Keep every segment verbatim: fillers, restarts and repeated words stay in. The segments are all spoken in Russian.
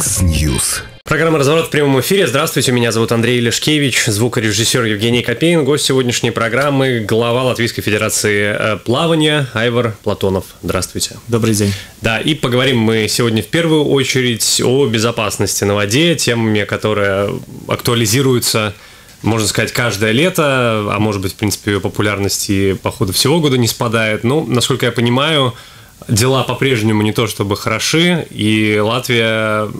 Mixnews. Программа «Разворот» в прямом эфире. Здравствуйте, меня зовут Андрей Лешкевич, звукорежиссер Евгений Копейн. Гость сегодняшней программы — глава Латвийской Федерации плавания Айвар Платонов. Здравствуйте. Добрый день. Да, и поговорим мы сегодня в первую очередь о безопасности на воде, теме, которая актуализируется, можно сказать, каждое лето, а может быть, в принципе, ее популярность и по ходу всего года не спадает. Но, насколько я понимаю, дела по-прежнему не то чтобы хороши, и Латвия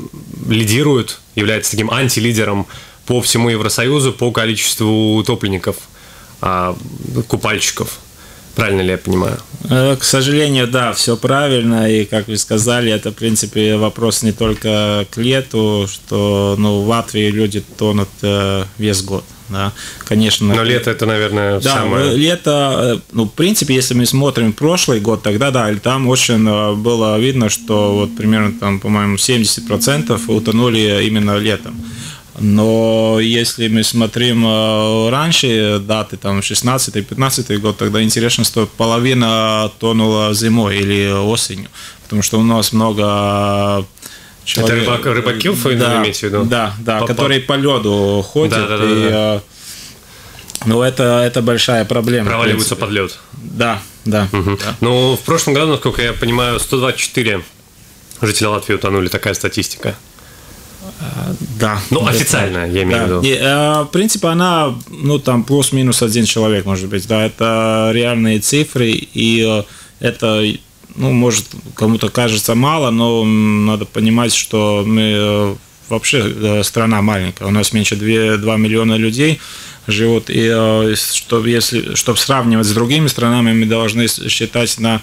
лидирует, является таким антилидером по всему Евросоюзу по количеству утопленников, купальщиков. Правильно ли я понимаю? К сожалению, да, все правильно. И, как вы сказали, это, в принципе, вопрос не только к лету, что, ну, в Латвии люди тонут э, весь год. Да. Конечно. Но лето это, наверное, да, самое... лето, ну, в принципе, если мы смотрим прошлый год, тогда, да, там очень было видно, что вот примерно, там, по-моему, семьдесят процентов утонули именно летом. Но если мы смотрим раньше даты, там, шестнадцатый-пятнадцатый год, тогда интересно, что половина тонула зимой или осенью, потому что у нас много... Человек... Это рыбак, рыбаки, вы да, имеете в виду? Да, да, по, которые по лёду ходят, да, да, да, и, да. Ну, это, это большая проблема. Проваливаются под лед. Да, да, угу. Да. Ну, в прошлом году, насколько я понимаю, сто двадцать четыре жителя Латвии утонули, такая статистика. Да. Ну, официально, я имею в виду. И, э, в принципе, она, ну, там, плюс-минус один человек, может быть, да, это реальные цифры, и это, ну, может, кому-то кажется мало, но надо понимать, что мы вообще страна маленькая, у нас меньше двух, двух миллиона людей живут, и чтобы, если, чтобы сравнивать с другими странами, мы должны считать на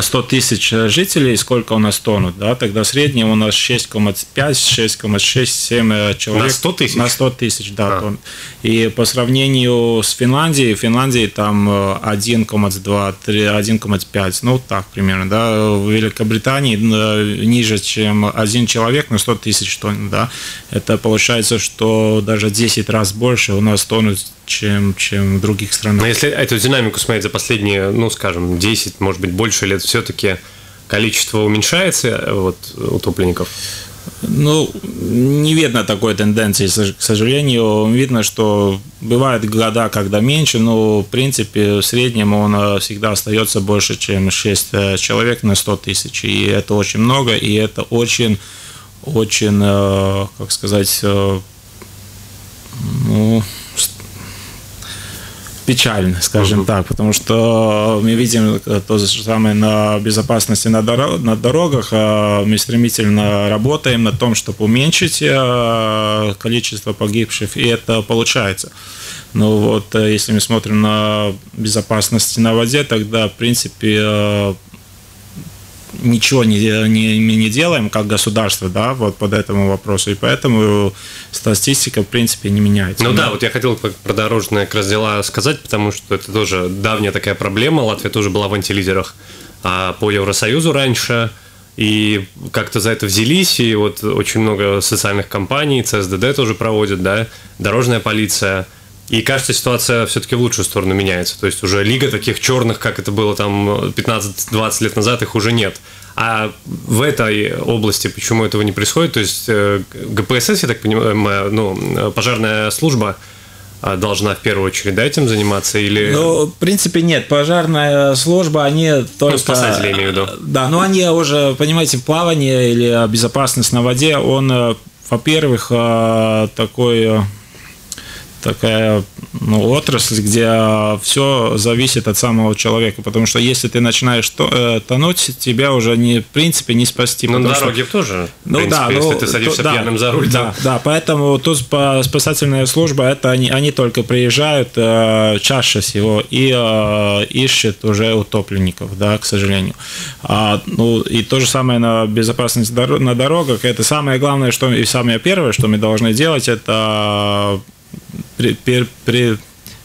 сто тысяч жителей, сколько у нас тонут, да, тогда в среднем у нас шесть целых пять, шесть целых шесть, семь человек. На сто тысяч? На сто тысяч, да. А. И по сравнению с Финляндией, в Финляндии там один целых два, один целых пять, ну так примерно, да, в Великобритании ниже, чем один человек на сто тысяч тонн, да, это получается, что даже десять раз больше у нас тонут, чем, чем в других странах. Но если эту динамику смотреть за последние, ну, скажем, десять, может быть, больше лет, все-таки количество уменьшается вот, утопленников? Ну, не видно такой тенденции, к сожалению. Видно, что бывают года, когда меньше, но, в принципе, в среднем он всегда остается больше, чем шесть человек на сто тысяч. И это очень много, и это очень, очень, как сказать, ну... печально, скажем uh-huh. так, потому что мы видим то же самое на безопасности на, дорог, на дорогах, мы стремительно работаем на том, чтобы уменьшить количество погибших, и это получается. Ну вот, если мы смотрим на безопасность на воде, тогда, в принципе, ничего не, не, не делаем как государство, да, вот под этому вопросу, и поэтому статистика в принципе не меняется. Ну да, да, вот я хотел про дорожные как раз дела сказать, потому что это тоже давняя такая проблема, Латвия тоже была в антилидерах а по Евросоюзу раньше, и как-то за это взялись, и вот очень много социальных компаний, ЦСДД тоже проводит, да, дорожная полиция. И, кажется, ситуация все-таки в лучшую сторону меняется. То есть уже лига таких черных, как это было там пятнадцать-двадцать лет назад, их уже нет. А в этой области почему этого не происходит? То есть ГПСС, я так понимаю, ну, пожарная служба должна в первую очередь, да, этим заниматься? Или... Ну, в принципе, нет. Пожарная служба, они только... Ну, спасатели, я имею в виду. Да, но они уже, понимаете, плавание или безопасность на воде, он, во-первых, такой... такая, ну, отрасль, где все зависит от самого человека, потому что если ты начинаешь тонуть, тебя уже не, в принципе, не спасти. Ну, на дороге что... тоже, ну, принципе, да, если ну, ты садишься то, пьяным да, за руль. Да, да, поэтому тут спасательная служба, это они, они только приезжают э, чаще всего и э, ищут уже утопленников, да, к сожалению. А, ну, и то же самое на безопасность на дорогах. Это самое главное, что и самое первое, что мы должны делать, это...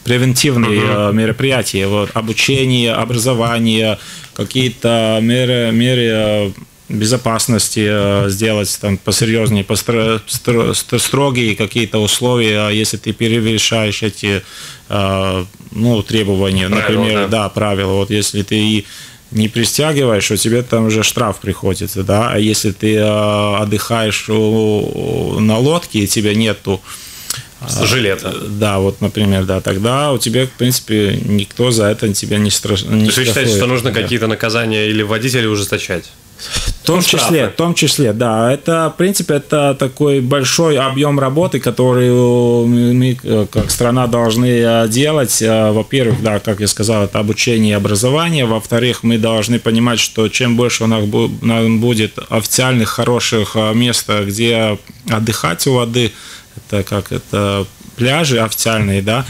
превентивные uh-huh. мероприятия, вот, обучение, образование, какие-то меры, меры безопасности сделать там посерьезнее, постро, стро, строгие какие-то условия, если ты перевышаешь эти, ну, требования, правила, например, да. Да, правила. Вот если ты не пристягиваешь, у тебя там уже штраф приходится, да, а если ты отдыхаешь на лодке и тебя нету жилета. Да, вот, например, да, тогда у тебя, в принципе, никто за это тебя не страшно. То есть вы считаете, что нужно какие-то наказания или водителей ужесточать? В том числе, в том числе, да. Это, в принципе, это такой большой объем работы, который мы, как страна, должны делать. Во-первых, да, как я сказал, это обучение и образование. Во-вторых, мы должны понимать, что чем больше у нас будет официальных хороших мест, где отдыхать у воды, это как это пляжи официальные, да,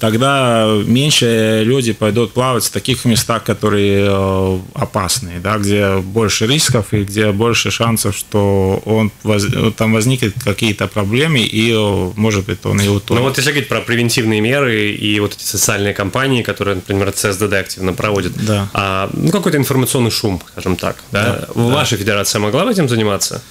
тогда меньше люди пойдут плавать в таких местах, которые опасные, да, где больше рисков и где больше шансов, что он воз... там возникнет какие-то проблемы и, может быть, он и утонет. Ну вот если говорить про превентивные меры и вот эти социальные кампании, которые, например, ЦСДД активно проводит, да. а, ну какой-то информационный шум, скажем так, да? Да, ваша да. федерация могла бы этим заниматься?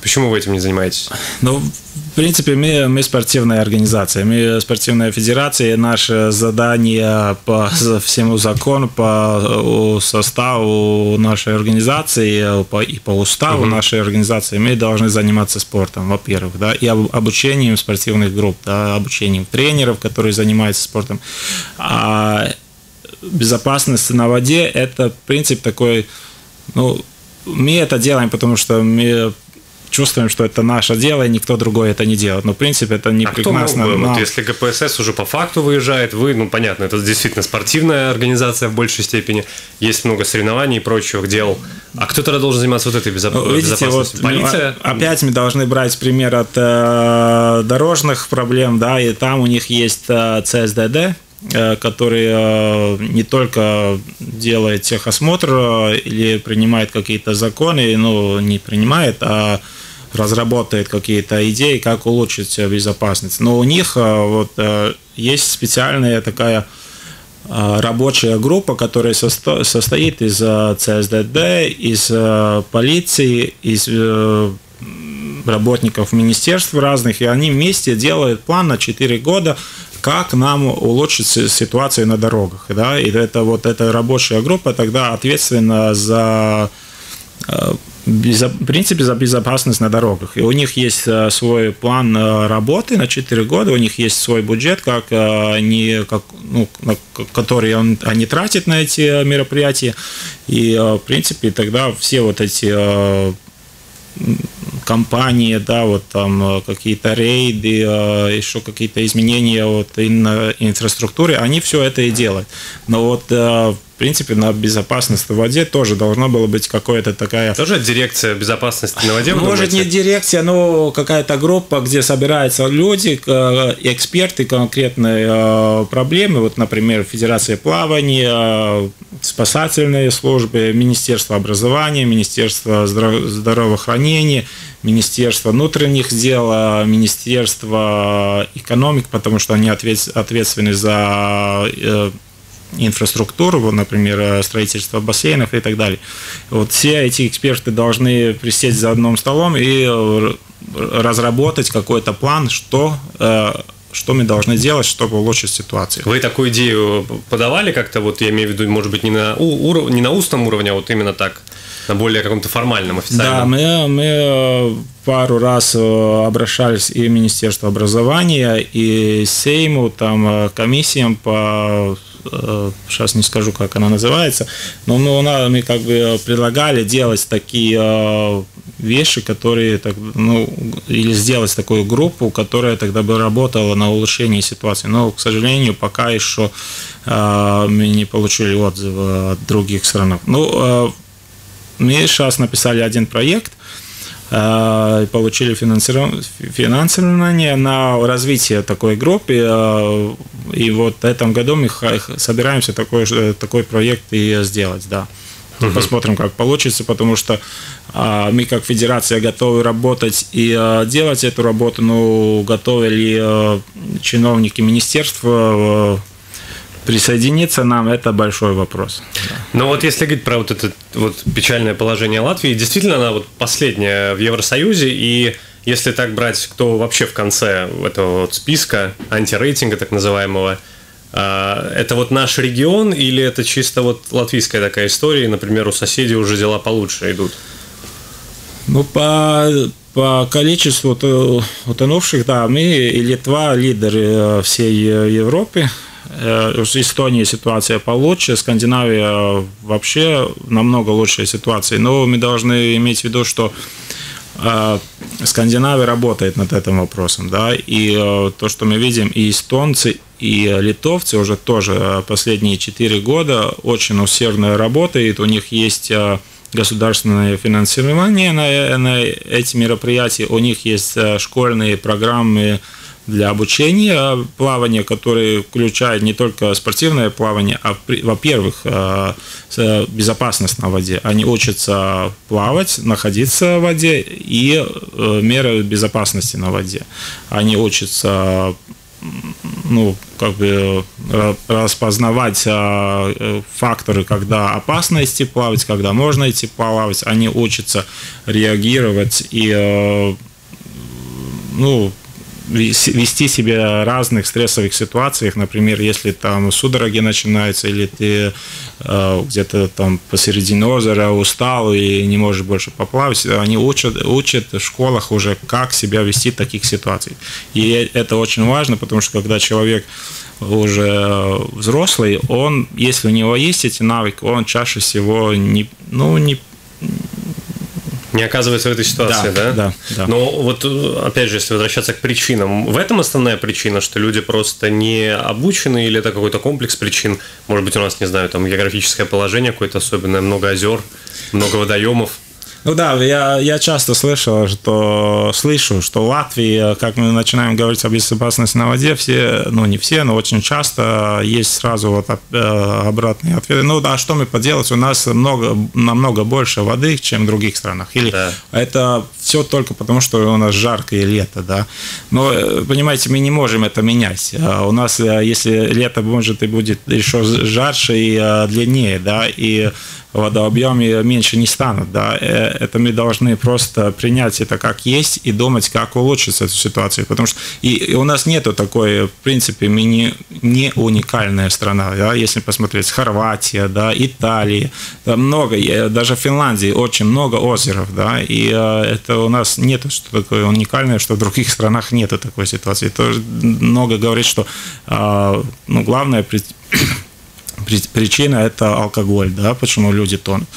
Почему вы этим не занимаетесь? Ну, в принципе, мы, мы спортивная организация, мы спортивная федерация, и наше задание по всему закону, по составу нашей организации по, и по уставу угу. нашей организации мы должны заниматься спортом, во-первых, да, и обучением спортивных групп, да, обучением тренеров, которые занимаются спортом. А безопасность на воде – это, в принципе, такой, ну, мы это делаем, потому что мы чувствуем, что это наше дело, и никто другой это не делает. Но, в принципе, это не а прекрасно. Кто мог бы? Вот если ГПСС уже по факту выезжает, вы, ну, понятно, это действительно спортивная организация в большей степени, есть много соревнований и прочих дел. А кто тогда должен заниматься вот этой безоп... ну, видите, безопасностью? Вот, полиция? Опять мы должны брать пример от э, дорожных проблем, да, и там у них есть э, ЦСДД, который не только делает техосмотр или принимает какие-то законы, ну, не принимает, а разработает какие-то идеи, как улучшить безопасность. Но у них вот есть специальная такая рабочая группа, которая состоит из ЦСДД, из полиции, из работников министерств разных, и они вместе делают план на четыре года, как нам улучшить ситуацию на дорогах, да, и это вот эта рабочая группа тогда ответственна за, в принципе, за безопасность на дорогах, и у них есть свой план работы на четыре года, у них есть свой бюджет, как они, как, ну, который он, они тратят на эти мероприятия, и, в принципе, тогда все вот эти компании, да, вот там какие-то рейды, еще какие-то изменения вот инфраструктуры, они все это и делают. Но вот, в принципе, на безопасность в воде тоже должна была быть какая-то такая... Тоже дирекция безопасности на воде? Может, не дирекция, но какая-то группа, где собираются люди, эксперты конкретной проблемы, вот, например, Федерация плавания, спасательные службы, Министерство образования, Министерство здравоохранения, Министерство внутренних дел, Министерство экономики, потому что они ответственны за инфраструктуру, например, строительство бассейнов и так далее. Вот все эти эксперты должны присесть за одним столом и разработать какой-то план, что... что мы должны делать, чтобы улучшить ситуацию. Вы такую идею подавали как-то, вот я имею в виду, может быть, не на, уров... не на устном уровне, а вот именно так, на более каком-то формальном, официальном? Да, мы, мы пару раз обращались и в Министерство образования, и Сейму, там, комиссиям по... сейчас не скажу, как она называется, но мы, мы как бы предлагали делать такие вещи, которые, ну, или сделать такую группу, которая тогда бы работала на улучшении ситуации. Но, к сожалению, пока еще мы не получили отзывы от других стран. Ну, мы сейчас написали один проект, получили финансирование на развитие такой группы, и вот в этом году мы собираемся такой, такой проект и сделать, да. Угу. Посмотрим, как получится, потому что мы как федерация готовы работать и делать эту работу, но готовы ли чиновники министерства присоединиться нам, это большой вопрос. Но вот если говорить про вот это вот печальное положение Латвии, действительно она вот последняя в Евросоюзе, и если так брать, кто вообще в конце этого вот списка, антирейтинга так называемого, Это вот наш регион или это чисто вот латвийская такая история, и, например, у соседей уже дела получше идут? Ну, по, по количеству утонувших, да, мы и Литва лидеры всей Европы. В Эстонии ситуация получше, Скандинавия вообще намного лучшая ситуация. Но мы должны иметь в виду, что Скандинавия работает над этим вопросом, да, и то, что мы видим, и эстонцы, и литовцы уже тоже последние четыре года очень усердно работают, у них есть государственное финансирование на, на эти мероприятия, у них есть школьные программы для обучения плавания, которые включают не только спортивное плавание, а, во-первых, безопасность на воде. Они учатся плавать, находиться в воде и меры безопасности на воде. Они учатся, ну, как бы распознавать факторы, когда опасно идти плавать, когда можно идти плавать. Они учатся реагировать и, ну, вести себя в разных стрессовых ситуациях, например, если там судороги начинаются, или ты э, где-то там посередине озера устал и не можешь больше поплавать, они учат, учат в школах уже, как себя вести в таких ситуациях. И это очень важно, потому что когда человек уже взрослый, он, если у него есть эти навыки, он чаще всего не, ну, не Не оказывается в этой ситуации, да? Да, да, да. Но вот, опять же, если возвращаться к причинам, в этом основная причина, что люди просто не обучены, или это какой-то комплекс причин? Может быть, у нас, не знаю, там географическое положение какое-то особенное, много озер, много водоемов? Ну да, я, я часто слышал, что, слышу, что в Латвии, как мы начинаем говорить о безопасности на воде, все, ну не все, но очень часто есть сразу вот обратные ответы. Ну да, что мы поделать, у нас много, намного больше воды, чем в других странах. Или да. Это все только потому, что у нас жаркое лето, да. Но, понимаете, мы не можем это менять. У нас, если лето, может, и будет еще жарче и длиннее, да, и водообъемы меньше не станут, да, это мы должны просто принять это как есть и думать, как улучшить эту ситуацию, потому что и, и у нас нету такой, в принципе, мы не, не уникальная страна, да? Если посмотреть, Хорватия, да, Италия, там много, даже в Финляндии очень много озер, да, и это у нас нету что такое уникальное, что в других странах нету такой ситуации. Тоже много говорит, что, ну, главное при... причина – это алкоголь, да, почему люди тонут.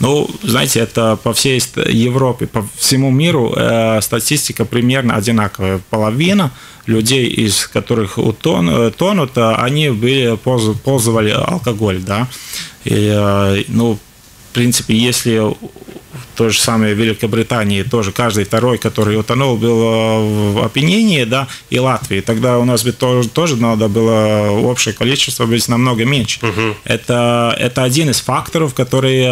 Ну, знаете, это по всей Европе, по всему миру э, статистика примерно одинаковая. Половина людей, из которых утон, тонут, они были, пользовали алкоголь, да. И, э, ну, в принципе, если то же самое в Великобритании, тоже каждый второй, который утонул, был в опьянении, да, и Латвии. Тогда у нас бы тоже, тоже надо было общее количество быть намного меньше. Угу. Это, это один из факторов, который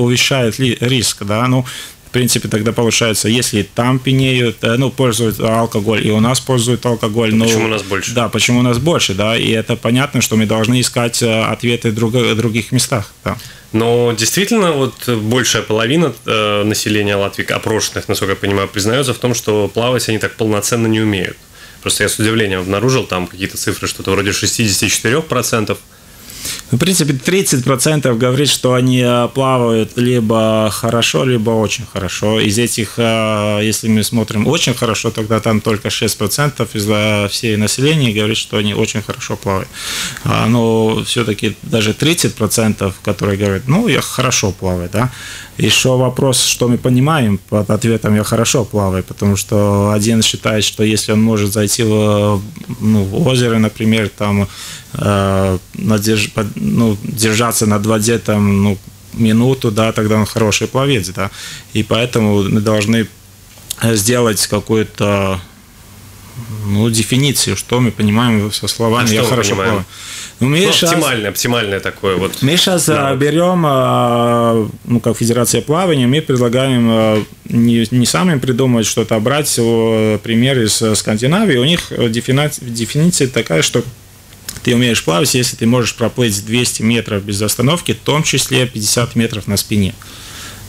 увеличивает риск, да, ну, в принципе, тогда получается, если там пьянеют, ну, пользуют алкоголь, и у нас пользуют алкоголь. Но, почему у нас больше? Да, почему у нас больше, да, и это понятно, что мы должны искать ответы в друг, других местах, да. Но действительно, вот большая половина э, населения Латвии, опрошенных, насколько я понимаю, признается в том, что плавать они так полноценно не умеют. Просто я с удивлением обнаружил там какие-то цифры, что-то вроде шестьдесят четыре процента. В принципе, тридцать процентов говорит, что они плавают либо хорошо, либо очень хорошо. Из этих, если мы смотрим очень хорошо, тогда там только шесть процентов из всей населения говорит, что они очень хорошо плавают. Но все-таки даже тридцать процентов, которые говорят, ну, я хорошо плаваю, да. Еще вопрос, что мы понимаем под ответом «я хорошо плаваю», потому что один считает, что если он может зайти в, ну, в озеро, например, там, э, надерж, ну, держаться над воде там, ну, минуту, да, тогда он хороший пловец, да, и поэтому мы должны сделать какую-то, ну, дефиницию, что мы понимаем со словами «я хорошо плаваю». Ну, мы ну, сейчас, оптимальное, оптимальное такое вот. Мы сейчас да. берем, ну, как Федерация плавания, мы предлагаем не, не самим придумывать что-то, а брать пример из Скандинавии. У них дефиниция такая, что ты умеешь плавать, если ты можешь проплыть двести метров без остановки, в том числе пятьдесят метров на спине.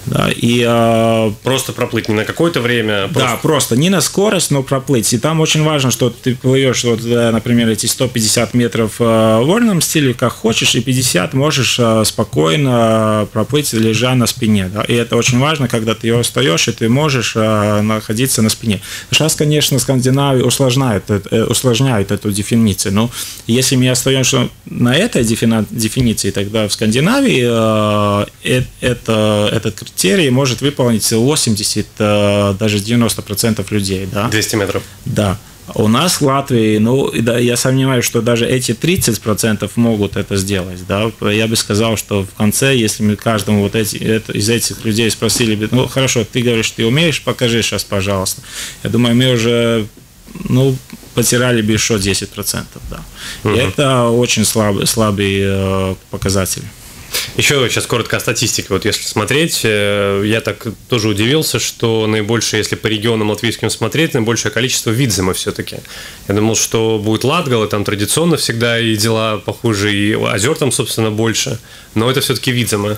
Да, и а, просто проплыть не на какое-то время. Просто... Да, просто не на скорость, но проплыть. И там очень важно, что ты плывешь, вот, например, эти сто пятьдесят метров в вольном стиле, как хочешь, и пятьдесят можешь спокойно проплыть, лежа на спине. Да? И это очень важно, когда ты устаешь, и ты можешь находиться на спине. Сейчас, конечно, Скандинавия усложняет, усложняет эту дефиницию. Но если мы остаемся на этой дефиниции, тогда в Скандинавии это, этот критерий может выполнить восемьдесят, даже девяносто процентов людей. Да? двести метров. Да. У нас в Латвии, ну, да, я сомневаюсь, что даже эти тридцать процентов могут это сделать. Да? Я бы сказал, что в конце, если мы каждому вот эти, это, из этих людей спросили бы, ну, хорошо, ты говоришь, ты умеешь, покажи сейчас, пожалуйста. Я думаю, мы уже... ну, потеряли бы еще десять процентов. Да. Угу. Это очень слабый, слабый э, показатель. Еще сейчас коротко о статистике. Вот если смотреть, я так тоже удивился, что наибольшее, если по регионам латвийским смотреть, наибольшее количество видзема все-таки. Я думал, что будет Латгала, там традиционно всегда и дела похуже, и озер там, собственно, больше. Но это все-таки видзема.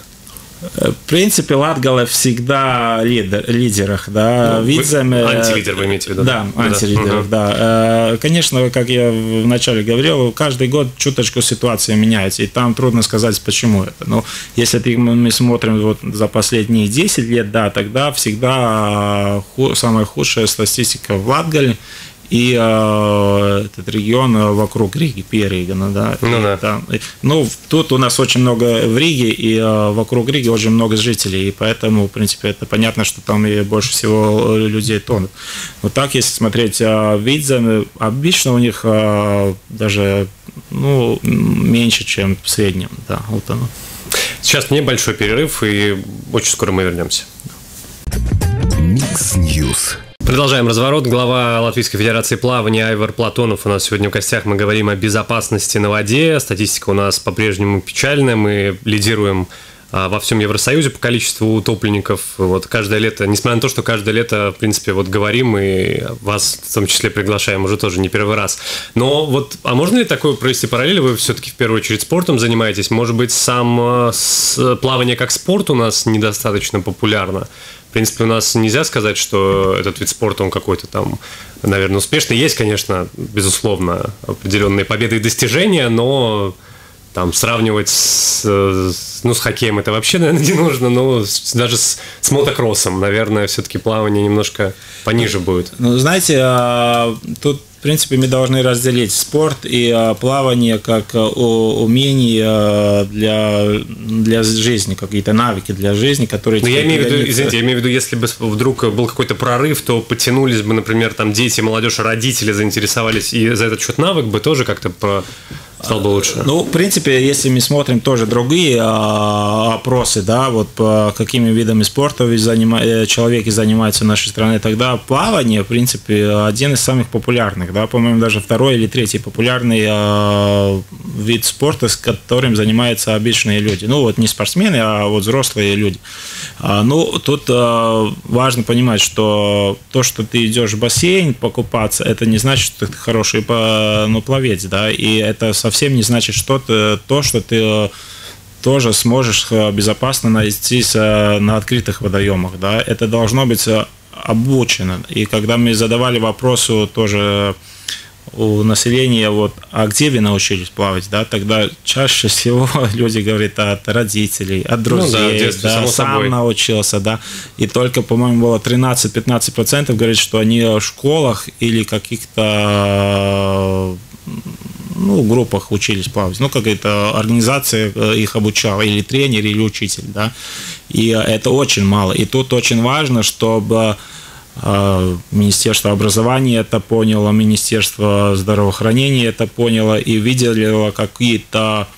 В принципе, Латгала всегда лидер, лидерах, да, ну, видземе... Антилидер вы имеете в виду? Да, да, антилидеров, да. Да. Угу. Конечно, как я вначале говорил, каждый год чуточку ситуация меняется, и там трудно сказать, почему это. Но если мы смотрим вот за последние десять лет, да, тогда всегда самая худшая статистика в Латгале. И э, этот регион вокруг Риги, Перегина, да. Ну, да. Там, ну, тут у нас очень много в Риге, и э, вокруг Риги очень много жителей, и поэтому, в принципе, это понятно, что там и больше всего людей тонут. Вот так, если смотреть э, видзам, обычно у них э, даже, ну, меньше, чем в среднем, да, вот оно. Сейчас небольшой перерыв, и очень скоро мы вернемся. Mixnews. Продолжаем разворот. Глава Латвийской Федерации плавания Айвар Платонов у нас сегодня в гостях. Мы говорим о безопасности на воде. Статистика у нас по-прежнему печальная. Мы лидируем во всем Евросоюзе по количеству утопленников. Вот каждое лето, несмотря на то, что каждое лето, в принципе, вот говорим и вас в том числе приглашаем уже тоже не первый раз. Но вот, а можно ли такое провести параллель? Вы все-таки в первую очередь спортом занимаетесь. Может быть, сам плавание как спорт у нас недостаточно популярно? В принципе, у нас нельзя сказать, что этот вид спорта, он какой-то там, наверное, успешный. Есть, конечно, безусловно, определенные победы и достижения, но... Там сравнивать с, ну, с хоккеем это вообще, наверное, не нужно, но даже с, с мотокроссом, наверное, все-таки плавание немножко пониже будет. Ну, знаете, тут, в принципе, мы должны разделить спорт и плавание как умение для, для жизни, какие-то навыки для жизни, которые... Но я имею в виду, извините, я имею в виду, если бы вдруг был какой-то прорыв, то потянулись бы, например, там дети, молодежь, родители заинтересовались, и за этот счет навык бы тоже как-то... по стал бы лучше. Ну, в принципе, если мы смотрим тоже другие а, опросы, да, вот по какими видами спорта занима... человек занимается в нашей стране, тогда плавание, в принципе, один из самых популярных, да, по-моему, даже второй или третий популярный а, вид спорта, с которым занимаются обычные люди. Ну, вот не спортсмены, а вот взрослые люди. А, ну, тут а, важно понимать, что то, что ты идешь в бассейн покупаться, это не значит, что ты хороший, ну, пловец, да, и это совсем совсем не значит что-то, то, что ты тоже сможешь безопасно найтись на открытых водоемах. Да? Это должно быть обучено. И когда мы задавали вопрос тоже у населения, вот, а где вы научились плавать, да, тогда чаще всего люди говорят от родителей, от друзей, ну, да, детстве, да, сам собой. Научился, да, и только, по-моему, было тринадцать-пятнадцать процентов говорит, что они в школах или каких-то... ну, в группах учились плавать, ну, какая-то организация их обучала, или тренер, или учитель, да, и это очень мало, и тут очень важно, чтобы Министерство образования это поняло, Министерство здравоохранения это поняло и видело какие-то,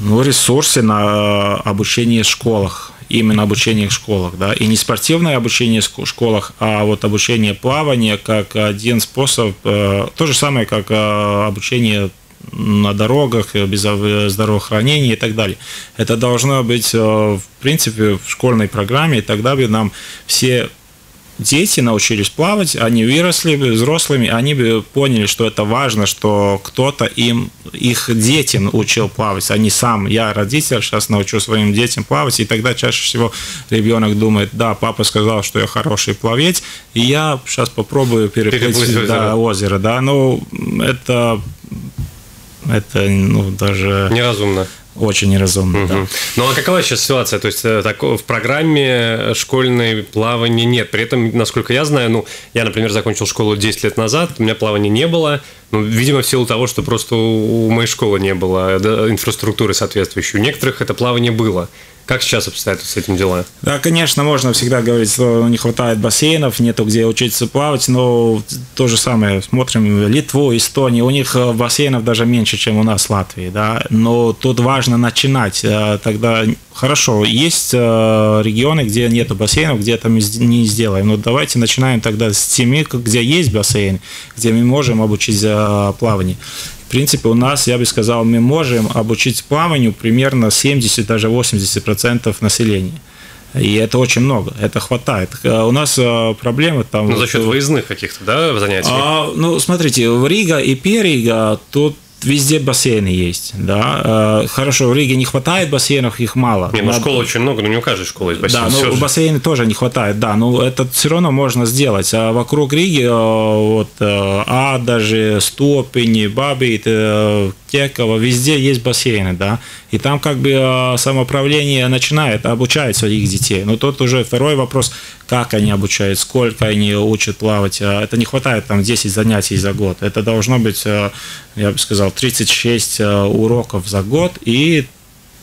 ну, ресурсы на обучение в школах. Именно обучение в школах, да, и не спортивное обучение в школах, а вот обучение плавания как один способ, э, то же самое, как э, обучение на дорогах, без здравоохранения и так далее. Это должно быть, э, в принципе, в школьной программе, и тогда бы нам все дети научились плавать, они выросли взрослыми, они поняли, что это важно, что кто-то им, их дети научил плавать, а не сам. Я родитель, сейчас научу своим детям плавать, и тогда чаще всего ребенок думает, да, папа сказал, что я хороший пловец, и я сейчас попробую переплыть озеро. Да, озеро, да, ну, это, это, ну, даже... Неразумно. Очень неразумно. Угу. Да. Ну а какова сейчас ситуация? То есть так, в программе школьной плавания нет. При этом, насколько я знаю, ну, я, например, закончил школу десять лет назад, у меня плавания не было. Ну, видимо, в силу того, что просто у моей школы не было инфраструктуры соответствующей. У некоторых это плавание было. Как сейчас обстоят с этим дела? Да, конечно, можно всегда говорить, что не хватает бассейнов, нету где учиться плавать, но то же самое, смотрим Литву, Эстонию, у них бассейнов даже меньше, чем у нас в Латвии, да, но тут важно начинать, тогда хорошо, есть регионы, где нету бассейнов, где это мы не сделаем, но давайте начинаем тогда с теми, где есть бассейн, где мы можем обучить плаванию. В принципе, у нас, я бы сказал, мы можем обучить плаванию примерно семьдесят, даже восемьдесят процентов населения. И это очень много, это хватает. У нас проблемы там... Ну, за счет выездных каких-то, да, занятий? А, ну, смотрите, в Рига и Перига тут везде бассейны есть, да. Хорошо, в Риге не хватает бассейнов, их мало. Не, ну надо... школ очень много, но не у каждой школы есть бассейн. Да, но бассейны тоже не хватает, да, но это все равно можно сделать. А вокруг Риги, вот, а даже Стопини, Бабит, Текова, везде есть бассейны, да. И там как бы самоуправление начинает, обучаются их детей. Но тут уже второй вопрос, как они обучают, сколько они учат плавать. Это не хватает там десять занятий за год. Это должно быть, я бы сказал, тридцать шесть уроков за год и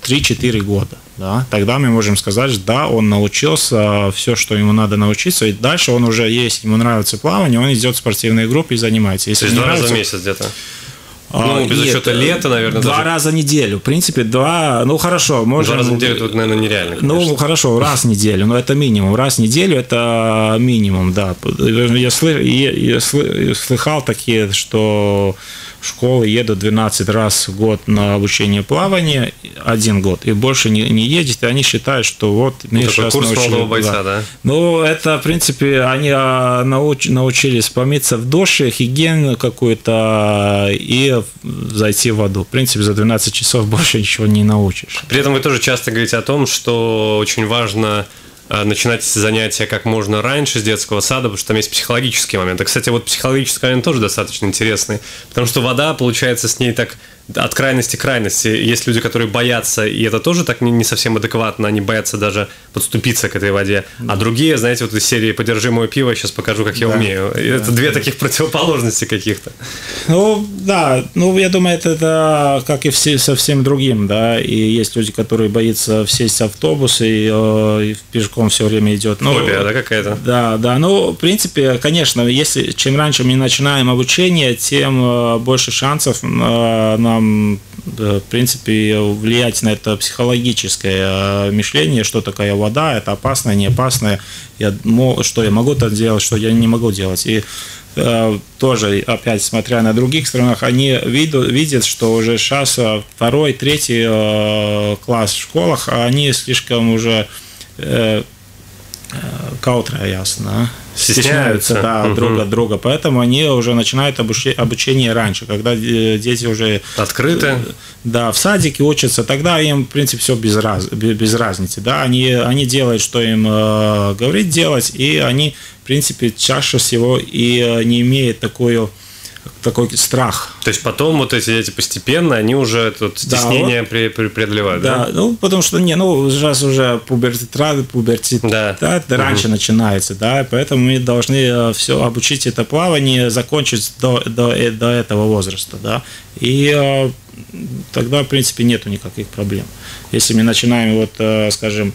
три-четыре года. Да? Тогда мы можем сказать, что да, он научился все, что ему надо научиться, и дальше он уже есть, ему нравится плавание, он идет в спортивные группы и занимается. Если То есть два раза в месяц где-то? Ну, без учета лета, наверное. Два даже... раза в неделю. В принципе, два... Ну, хорошо. Можем... Два раза в неделю, тут, наверное, нереально. Конечно. Ну, хорошо, раз в неделю. Но это минимум. Раз в неделю – это минимум, да. Я, слы... Я слыхал такие, что школы едут двенадцать раз в год на обучение плавания, один год, и больше не, не едет, и они считают, что вот... Ну, такой курс молодого бойца, да. да? Ну, это, в принципе, они науч... научились помыться в душе, гигиену какую-то, и зайти в воду. В принципе, за двенадцать часов больше ничего не научишь. При этом вы тоже часто говорите о том, что очень важно начинать занятия как можно раньше с детского сада, потому что там есть психологические моменты. Кстати, вот психологический момент тоже достаточно интересный, потому что вода, получается, с ней так от крайности к крайности. Есть люди, которые боятся, и это тоже так не совсем адекватно, они боятся даже подступиться к этой воде. Да. А другие, знаете, вот из серии «Подержи мое пиво, сейчас покажу, как я да. умею». Это да. две таких противоположности каких-то. Ну, да, ну, я думаю, это, это как и все, совсем другим, да, и есть люди, которые боятся сесть в автобус, и, и пешком все время идет. Ну, фобия, да, какая-то? Да, да, ну, в принципе, конечно, если, чем раньше мы начинаем обучение, тем больше шансов на в принципе, влиять на это психологическое мышление, что такая вода, это опасное, не опасное, я, что я могу там делать, что я не могу делать. И э, тоже, опять смотря на других странах, они виду, видят, что уже сейчас второй, третий э, класс в школах, они слишком уже э, каутра, ясно, стесняются, стесняются да, угу. друг от друга, поэтому они уже начинают обучение раньше, когда дети уже открыты, да, в садике учатся, тогда им, в принципе, все без, раз, без разницы, да, они, они делают, что им э, говорит делать, и они, в принципе, чаще всего и не имеют такую такой страх. То есть потом вот эти дети постепенно, они уже тут стеснение да, при, при, преодолевают, да? Да, ну, потому что, не, ну, сейчас уже пубертат, пубертит, да. Да, да, раньше угу. начинается, да, поэтому мы должны все обучить это плавание, закончить до, до, до этого возраста, да, и тогда, в принципе, нету никаких проблем. Если мы начинаем, вот, скажем,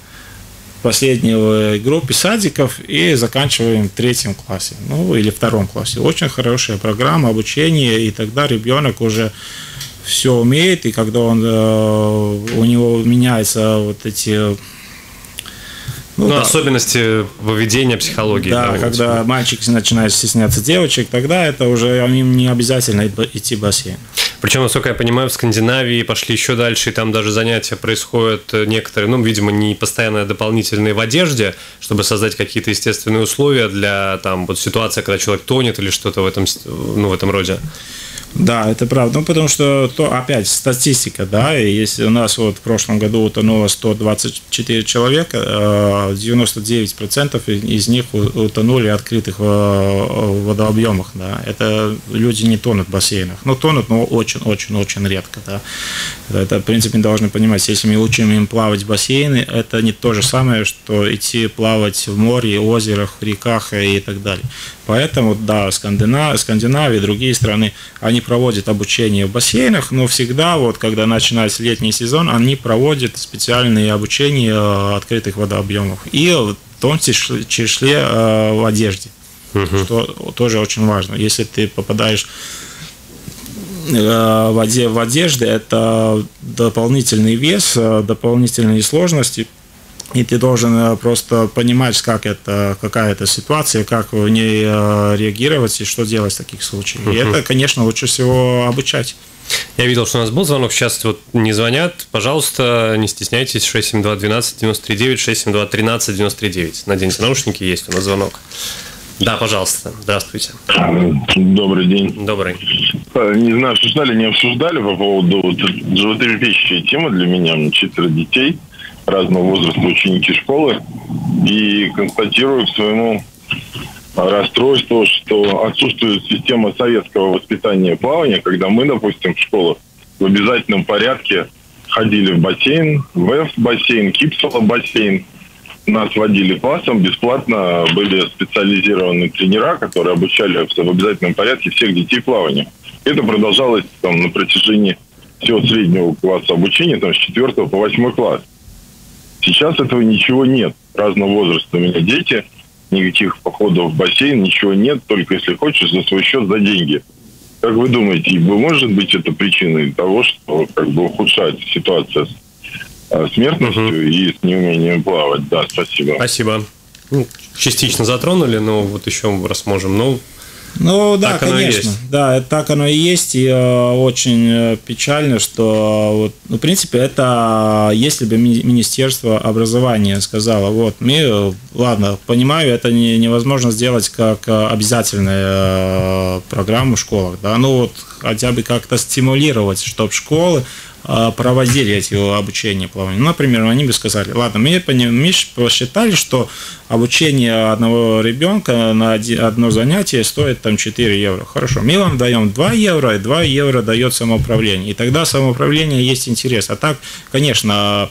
последней группе садиков и заканчиваем в третьем классе, ну или втором классе. Очень хорошая программа обучения, и тогда ребенок уже все умеет, и когда он, у него меняются вот эти... Ну, ну да. особенности поведения, психологии. Да, да когда типа. Мальчик начинает стесняться девочек, тогда это уже им не обязательно идти в бассейн. Причем, насколько я понимаю, в Скандинавии пошли еще дальше, и там даже занятия происходят некоторые, ну, видимо, не постоянно дополнительные в одежде, чтобы создать какие-то естественные условия для там вот ситуации, когда человек тонет или что-то в этом, ну, в этом роде. Да, это правда, ну, потому что, то, опять, статистика, да, и если у нас вот в прошлом году утонуло сто двадцать четыре человека, девяносто девять процентов из них утонули в открытых водообъемах, да, это люди не тонут в бассейнах, ну, тонут, но очень-очень-очень редко, да, это, в принципе, мы должны понимать, если мы учим им плавать в бассейны, это не то же самое, что идти плавать в море, озерах, реках и так далее. Поэтому, да, Скандинавия, Скандинавия, другие страны, они проводят обучение в бассейнах, но всегда, вот, когда начинается летний сезон, они проводят специальные обучения открытых водообъемов. И в том числе, числе э, в одежде, угу. Что тоже очень важно. Если ты попадаешь э, в, оде, в одежде, это дополнительный вес, дополнительные сложности. И ты должен просто понимать, как это, какая это ситуация, как в ней реагировать и что делать в таких случаях. И это, конечно, лучше всего обучать. Я видел, что у нас был звонок, сейчас вот не звонят. Пожалуйста, не стесняйтесь, шесть семь два один два девять три девять, шесть семь два один три девять девять. Наденьте наушники, есть у нас звонок. Да, пожалуйста. Здравствуйте. Добрый день. Добрый. Не знаю, обсуждали, не обсуждали по поводу вот, животрепещущей темы для меня, четверо детей разного возраста ученики школы, и констатирую к своему расстройству, что отсутствует система советского воспитания плавания, когда мы, допустим, в школах в обязательном порядке ходили в бассейн, в бассейн, Кипсала бассейн, нас водили классом, бесплатно были специализированные тренера, которые обучали в обязательном порядке всех детей плаванию. Это продолжалось там, на протяжении всего среднего класса обучения, там, с четвертого по восьмой класс. Сейчас этого ничего нет. Разного возраста у меня дети, никаких походов в бассейн, ничего нет, только если хочешь, за свой счет, за деньги. Как вы думаете, может быть это причиной того, что как бы ухудшается ситуация с смертностью угу. и с неумением плавать? Да, спасибо. Спасибо. Ну, частично затронули, но вот еще раз можем. Ну, ну да, конечно. Да, так оно и есть. И э, очень печально, что вот, ну, в принципе, это если бы ми- Министерство образования сказало, вот, мы, ладно, понимаю, это не, невозможно сделать как обязательную э, программу в школах, да, ну вот хотя бы как-то стимулировать, чтобы школы э, проводили эти обучения плавания. Ну, например, они бы сказали, ладно, мы, мы посчитали, что обучение одного ребенка на одно занятие стоит там четыре евро. Хорошо, мы вам даем два евро, и два евро дает самоуправление. И тогда самоуправление есть интерес. А так, конечно,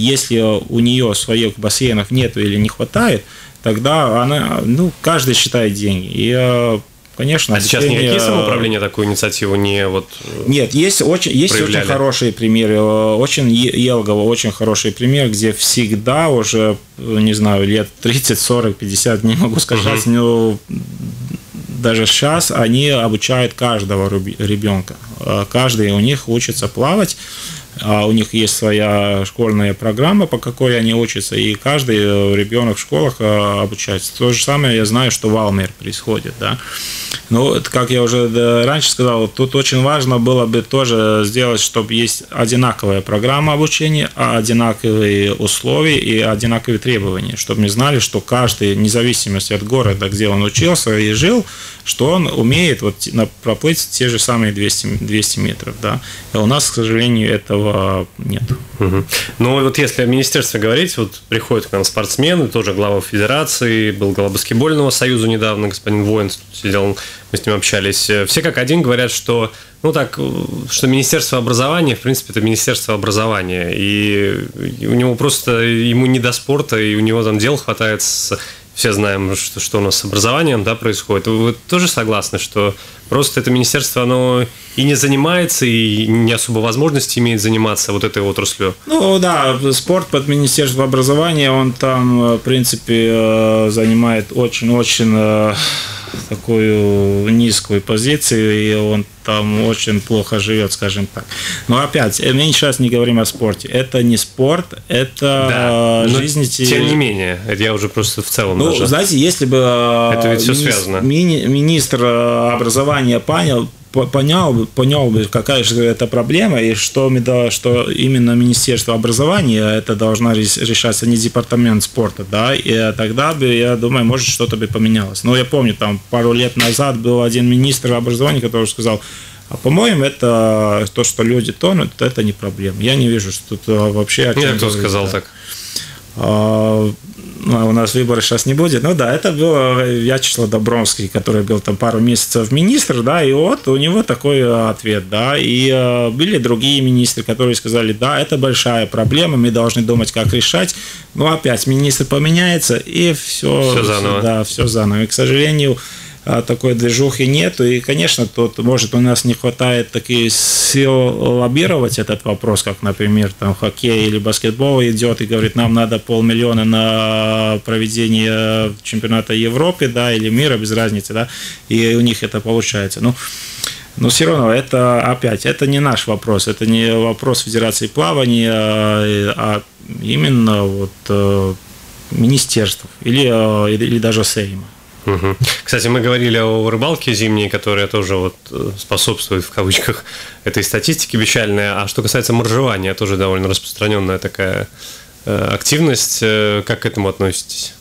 если у нее своих бассейнов нету или не хватает, тогда она, ну, каждый считает деньги. И конечно, а сейчас никакие самоуправления такую инициативу не вот нет, есть очень, есть очень хорошие примеры, очень Елгово, очень хороший пример, где всегда уже, не знаю, лет тридцать, сорок, пятьдесят, не могу сказать, угу. но даже сейчас они обучают каждого ребенка, каждый у них учится плавать. У них есть своя школьная программа, по какой они учатся, и каждый ребенок в школах обучается. То же самое я знаю, что в Алмере происходит. Да? Ну, как я уже раньше сказал, тут очень важно было бы тоже сделать, чтобы есть одинаковая программа обучения, одинаковые условия и одинаковые требования, чтобы мы знали, что каждый, вне зависимости от города, где он учился и жил, что он умеет вот проплыть те же самые двести метров. Да? И у нас, к сожалению, этого нет. Угу. Ну вот если о министерстве говорить, вот приходят к нам спортсмены, тоже глава федерации, был глава баскетбольного союза недавно, господин Воин сидел, мы с ним общались. Все как один говорят, что ну так, что министерство образования, в принципе, это министерство образования, и у него просто ему не до спорта, и у него там дел хватает с... Все знаем, что, что у нас с образованием, да, происходит. Вы тоже согласны, что просто это министерство, оно и не занимается, и не особо возможности имеет заниматься вот этой отраслью? Ну да, спорт под министерство образования, он там, в принципе, занимает очень-очень такую низкую позицию, и он там очень плохо живет, скажем так. Но опять, мы сейчас не говорим о спорте. Это не спорт, это да, жизнь. Но, те... Тем не менее, это я уже просто в целом. Ну, даже... знаете, если бы это ведь все мини... связано. Мини... министр образования понял, понял, понял бы, какая же это проблема, и что, что именно Министерство образования это должно решать, а не департамент спорта, да, и тогда бы, я думаю, может, что-то бы поменялось. Но я помню, там, пару лет назад был один министр образования, который сказал: а по-моему, это то, что люди тонут, это не проблема. Я не вижу, что тут вообще... О чем кто говорит, сказал да. так? А, ну, у нас выборов сейчас не будет. Ну да, это был Вячеслав Добронский, который был там пару месяцев министр, да, и вот у него такой ответ, да. И а, были другие министры, которые сказали: да, это большая проблема, мы должны думать, как решать. Но опять министр поменяется, и все, все заново. Да, все заново. И, к сожалению, такой движухи нету, и, конечно, тут, может, у нас не хватает таких сил лоббировать этот вопрос, как, например, там, хоккей или баскетбол идет и говорит: нам надо полмиллиона на проведение чемпионата Европы, да, или мира, без разницы, да, и у них это получается. Ну, но все равно, это опять, это не наш вопрос, это не вопрос Федерации плавания, а именно вот министерств или, или даже Сейма. Угу. Кстати, мы говорили о рыбалке зимней, которая тоже вот способствует, в кавычках, этой статистике печальной. А что касается моржевания, тоже довольно распространенная такая активность. Как к этому относитесь?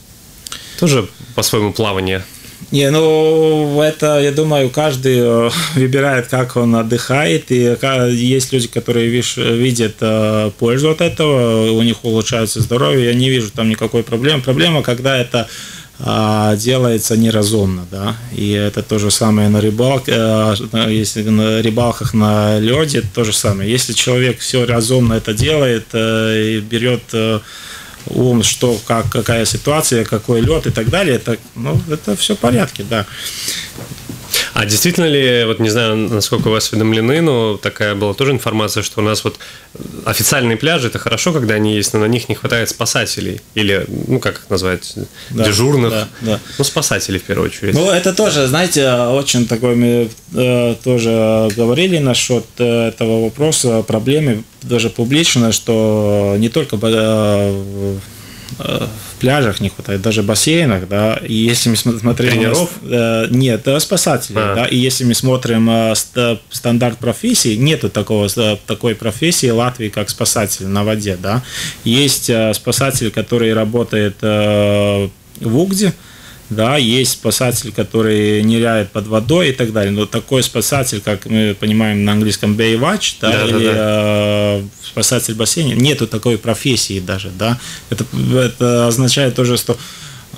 Тоже по-своему плавание? Не, ну, это, я думаю, каждый выбирает, как он отдыхает, и есть люди, которые видят пользу от этого, у них улучшается здоровье, я не вижу там никакой проблемы. Проблема, когда это делается неразумно, да, и это то же самое на рыбалке, если на рыбалках на лёде, то же самое. Если человек все разумно это делает и берет ум, что, как, какая ситуация, какой лед и так далее, так, ну, это все в порядке, да. А действительно ли, вот не знаю, насколько вы осведомлены, но такая была тоже информация, что у нас вот официальные пляжи, это хорошо, когда они есть, но на них не хватает спасателей, или, ну, как их назвать, да, дежурных, да, да. ну, спасателей в первую очередь. Ну, это тоже, знаете, очень такой, мы э, тоже говорили насчет этого вопроса, проблемы даже публично, что не только... Э, в пляжах не хватает, даже в бассейнах, да, и если мы смотрим... Тренеров? Э, нет, спасателей, а. да, и если мы смотрим э, ст, стандарт профессии, нету такого, такой профессии в Латвии, как спасатель на воде, да, есть э, спасатель, который работает э, в Угде, да, есть спасатель, который ныряет под водой и так далее, но такой спасатель, как мы понимаем на английском бэй вотч, да, да, или да, да. Э, спасатель бассейна, нету такой профессии даже, да, это, это означает тоже, что,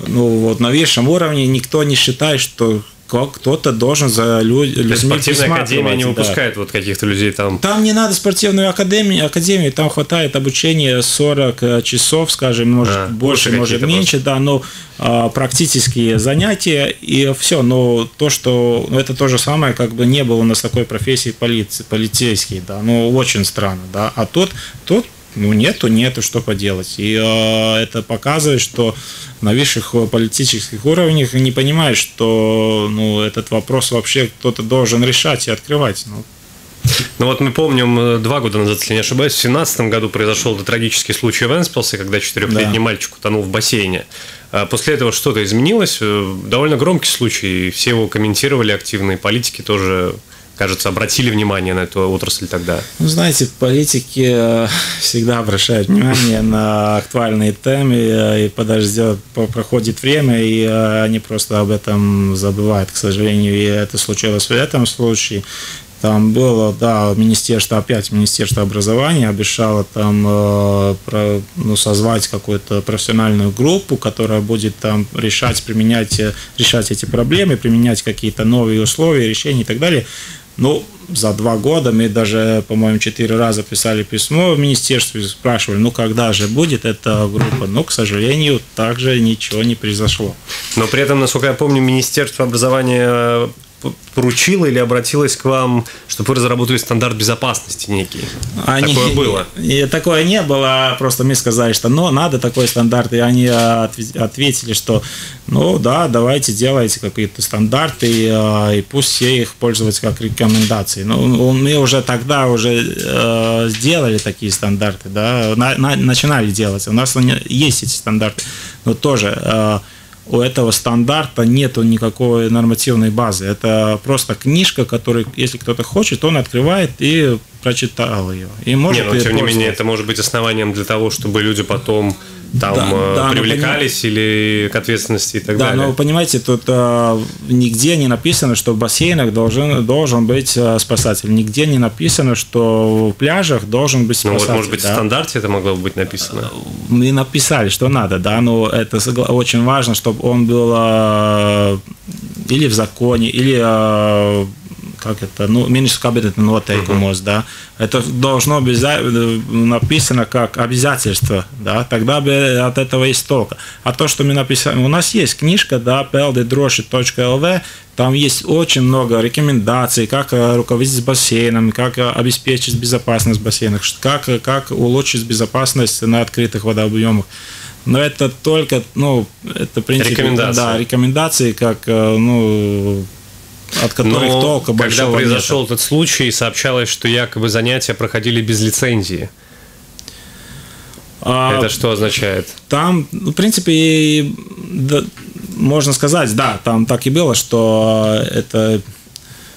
ну, вот на высшем уровне никто не считает, что кто-то должен за людьми присматривать. Спортивная академия не выпускает да. вот каких-то людей там. Там не надо спортивную академию, академию, там хватает обучения сорок часов, скажем, может а, больше, может меньше, просто. да, но а, практические занятия и все. Но то, что ну, это то же самое, как бы не было у нас такой профессии полиции, полицейский, да, ну очень странно, да. А тут, тут ну нету, нету, что поделать. И э, это показывает, что на высших политических уровнях не понимают, что ну, этот вопрос вообще кто-то должен решать и открывать. Ну. Ну вот мы помним, два года назад, если не ошибаюсь, в две тысячи семнадцатом году произошел этот трагический случай в Энспилсе, когда четырехлетний да. мальчик утонул в бассейне. После этого что-то изменилось. Довольно громкий случай, все его комментировали активно, и политики тоже... кажется, обратили внимание на эту отрасль тогда? Ну, знаете, политики всегда обращают внимание на актуальные темы, и подождет, проходит время, и они просто об этом забывают, к сожалению, и это случилось в этом случае. Там было, да, министерство, опять министерство образования обещало там э, про, ну, созвать какую-то профессиональную группу, которая будет там решать, применять, решать эти проблемы, применять какие-то новые условия, решения и так далее. Ну, за два года мы даже, по-моему, четыре раза писали письмо в министерство и спрашивали, ну, когда же будет эта группа. Но, к сожалению, также ничего не произошло. Но при этом, насколько я помню, министерство образования... поручила или обратилась к вам, чтобы вы разработали стандарт безопасности некий? Они, такое было? Не, такое не было, просто мы сказали, что ну, надо такой стандарт, и они ответили, что ну да, давайте делайте какие-то стандарты, и, и пусть все их пользуются как рекомендации. Ну, мы уже тогда уже э, сделали такие стандарты, да, на, на, начинали делать, у нас есть эти стандарты, но тоже... Э, у этого стандарта нету никакой нормативной базы. Это просто книжка, которую, если кто-то хочет, он открывает и прочитал ее. И может, не, но, тем не менее, это может быть основанием для того, чтобы люди потом там да, да, привлекались или к ответственности и так да, далее. Да, но вы понимаете, тут а, нигде не написано, что в бассейнах должен, должен быть спасатель. Нигде не написано, что в пляжах должен быть спасатель. Ну вот, может быть, да? В стандарте это могло быть написано? Мы написали, что надо, да, но это очень важно, чтобы он был а, или в законе, или... А, как это, ну, меньше кабинета, но тейку мост, да, это должно быть написано как обязательство, да, тогда бы от этого есть толк. А то, что мы написали, у нас есть книжка, да, пи эл ди дрош точка эл ви, там есть очень много рекомендаций, как руководить бассейном, как обеспечить безопасность в бассейнах, как, как улучшить безопасность на открытых водообъемах. Но это только, ну, это, в принципе, рекомендации. Да, рекомендации, как, ну, от которых толка большого. Когда произошел этот случай, сообщалось, что якобы занятия проходили без лицензии. А это что означает? Там, в принципе, да, можно сказать, да, там так и было, что это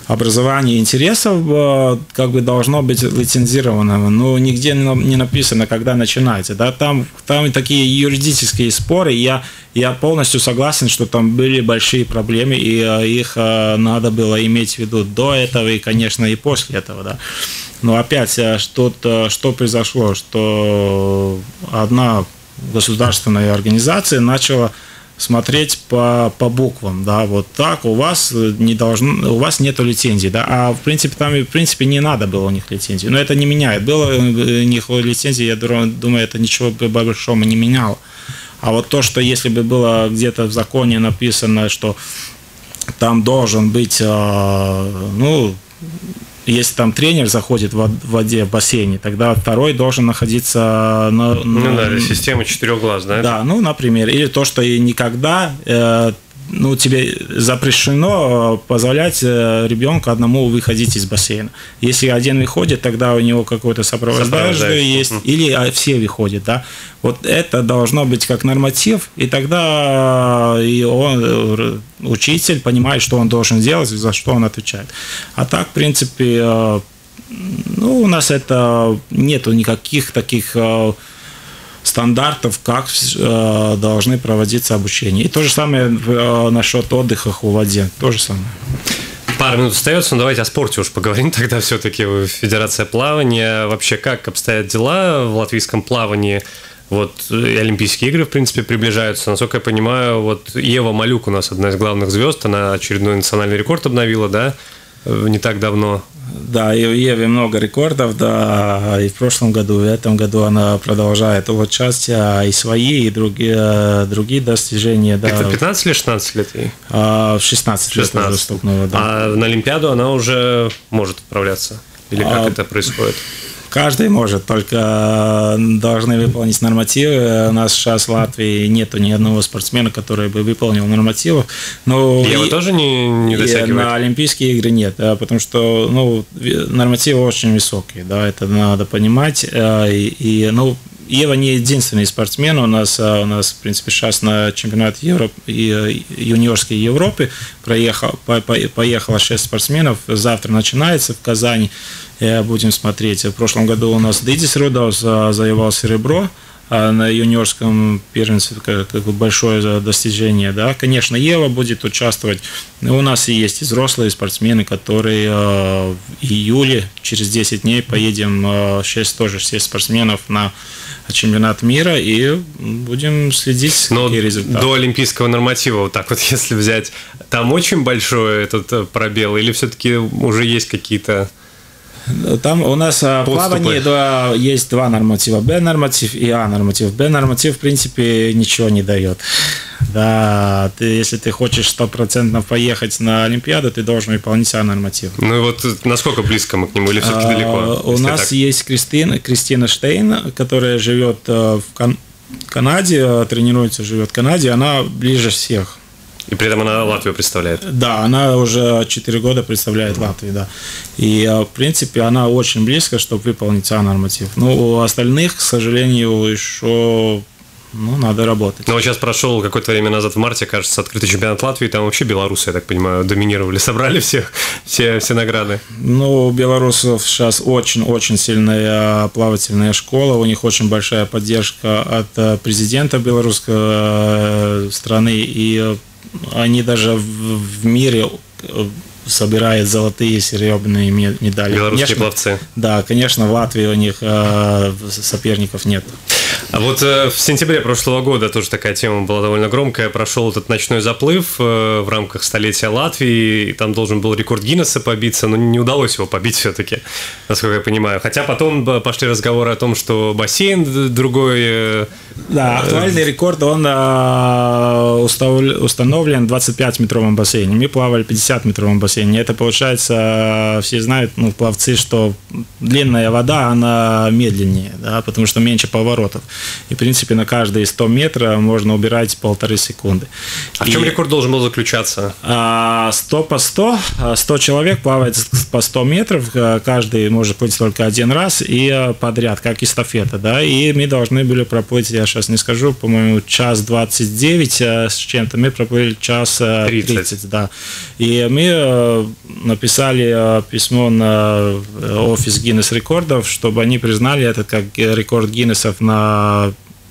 образование интересов как бы должно быть лицензировано. Ну, нигде не написано, когда начинается. Да? Там, там и такие юридические споры. Я, я полностью согласен, что там были большие проблемы, и их надо было иметь в виду до этого и, конечно, и после этого. Да? Но опять, что-то, что произошло, что одна государственная организация начала смотреть по, по буквам, да, вот так, у вас не должно, у вас нету лицензии, да, а в принципе там, в принципе, не надо было у них лицензии, но это не меняет, было у них лицензии, я думаю, это ничего бы большого не меняло, а вот то, что если бы было где-то в законе написано, что там должен быть, ну, если там тренер заходит в воде, в бассейне, тогда второй должен находиться на... на ну да, система четырех глаз, да? Да, ну, например. Или то, что и никогда э, ну, тебе запрещено позволять ребенку одному выходить из бассейна. Если один выходит, тогда у него какое-то сопровождающее есть. Mm-hmm. Или все выходят, да? Вот это должно быть как норматив, и тогда и он... учитель понимает, что он должен делать, за что он отвечает. А так, в принципе, ну, у нас это нету никаких таких стандартов, как должны проводиться обучение. И то же самое насчет отдыха в воде. То же самое. Пару минут остается, но давайте о спорте уж поговорим тогда все-таки. Федерация плавания. Вообще, как обстоят дела в латвийском плавании? Вот и Олимпийские игры, в принципе, приближаются. Насколько я понимаю, вот Ева Малюк у нас одна из главных звезд, она очередной национальный рекорд обновила, да, не так давно. Да, и у Евы много рекордов, да, и в прошлом году, и в этом году она продолжает вот часть, и свои, и другие, другие достижения. Да. Это пятнадцать или шестнадцать лет ей? А, в шестнадцать, шестнадцать. лет. Да. А на Олимпиаду она уже может отправляться? Или как а... это происходит? Каждый может, только должны выполнить нормативы. У нас сейчас в Латвии нету ни одного спортсмена, который бы выполнил нормативы. Но и его и, тоже не, не досягивает? На Олимпийские игры нет, потому что ну, нормативы очень высокие, да, это надо понимать. И, и, ну, Ева не единственный спортсмен. У нас, у нас в принципе, сейчас на чемпионат Европы, юниорской Европы проехало, по, по, поехало шесть спортсменов. Завтра начинается в Казани. Будем смотреть. В прошлом году у нас Дидис Рудов завоевал серебро на юниорском первенстве, как бы большое достижение. Да, конечно, Ева будет участвовать. У нас и есть взрослые спортсмены, которые в июле, через десять дней, поедем шесть, тоже шесть спортсменов на чемпионат мира и будем следить, но какие результаты. До олимпийского норматива, вот так вот, если взять, там очень большой этот пробел или все-таки уже есть какие-то... Там у нас в плавании да, есть два норматива, Б-норматив и А-норматив. Б-норматив, в принципе, ничего не дает. Да, ты, если ты хочешь стопроцентно поехать на Олимпиаду, ты должен выполнить А-норматив. Ну и вот насколько близко мы к нему или все-таки далеко? У нас так? есть Кристина, Кристина Штейн, которая живет в Кан- Канаде, тренируется, живет в Канаде, она ближе всех. И при этом она Латвию представляет. Да, она уже четыре года представляет mm-hmm. Латвию, да. И, в принципе, она очень близко, чтобы выполнить А-норматив. Ну, у остальных, к сожалению, еще ну, надо работать. Ну, вот сейчас прошел какое-то время назад, в марте, кажется, открытый чемпионат Латвии, там вообще белорусы, я так понимаю, доминировали, собрали все, все, все награды. Ну, у белорусов сейчас очень-очень сильная плавательная школа, у них очень большая поддержка от президента белорусской страны, и они даже в мире собирают золотые и серебряные медали. Белорусские, конечно, пловцы. Да, конечно, в Латвии у них соперников нет. А вот в сентябре прошлого года тоже такая тема была довольно громкая. Прошел этот ночной заплыв в рамках столетия Латвии. И там должен был рекорд Гиннесса побиться, но не удалось его побить все-таки, насколько я понимаю. Хотя потом пошли разговоры о том, что бассейн другой... Да, актуальный рекорд, он установлен в двадцатипятиметровом бассейне. Мы плавали в пятидесятиметровом бассейне. Это получается, все знают, ну, пловцы, что длинная вода, она медленнее, да, потому что меньше поворотов. И, в принципе, на каждые сто метров можно убирать полторы секунды. А и в чем рекорд должен был заключаться? сто по сто. сто человек плавает по сто метров. Каждый может плыть только один раз и подряд, как эстафета. Да? И мы должны были проплыть, я сейчас не скажу, по-моему, час двадцать девять с чем-то. Мы проплыли час тридцать. Да. И мы написали письмо на офис Гиннес рекордов, чтобы они признали это как рекорд Гиннесов на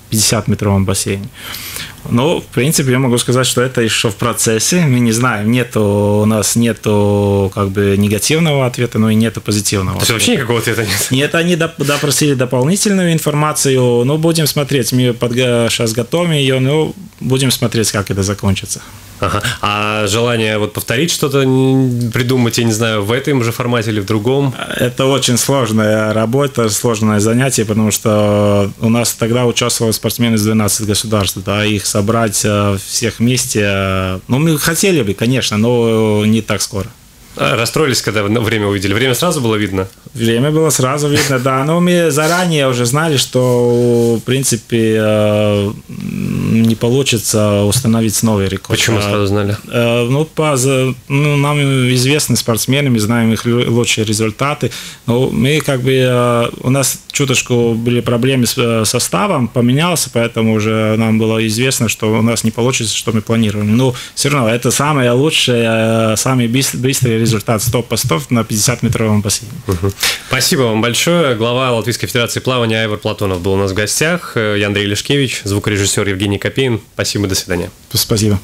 пятидесятиметровом бассейне. Ну, в принципе, я могу сказать, что это еще в процессе. Мы не знаем, нету, у нас нету как бы негативного ответа, но и нету позитивного. То есть вообще никакого ответа нет? Нет, они допросили дополнительную информацию, но будем смотреть. Мы под, сейчас готовим ее, но будем смотреть, как это закончится. Ага. А желание вот повторить что-то, придумать, я не знаю, в этом же формате или в другом? Это очень сложная работа, сложное занятие, потому что у нас тогда участвовали спортсмены из двенадцати государств, да, их собрать всех вместе, ну, мы хотели бы, конечно, но не так скоро. Расстроились, когда время увидели? Время сразу было видно? Время было сразу видно, да. Но мы заранее уже знали, что, в принципе, не получится установить новый рекорд. Почему сразу знали? Ну, по, ну, нам известны спортсмены, мы знаем их лучшие результаты. Но мы как бы... У нас чуточку были проблемы с составом, поменялся, поэтому уже нам было известно, что у нас не получится, что мы планировали. Но все равно это самое лучшее, самый быстрый результат. Результат сто постов на пятидесятиметровом бассейне. Угу. Спасибо вам большое. Глава Латвийской Федерации плавания Айвар Платонов был у нас в гостях. Я Андрей Лешкевич, звукорежиссер Евгений Копейн. Спасибо, до свидания. Спасибо.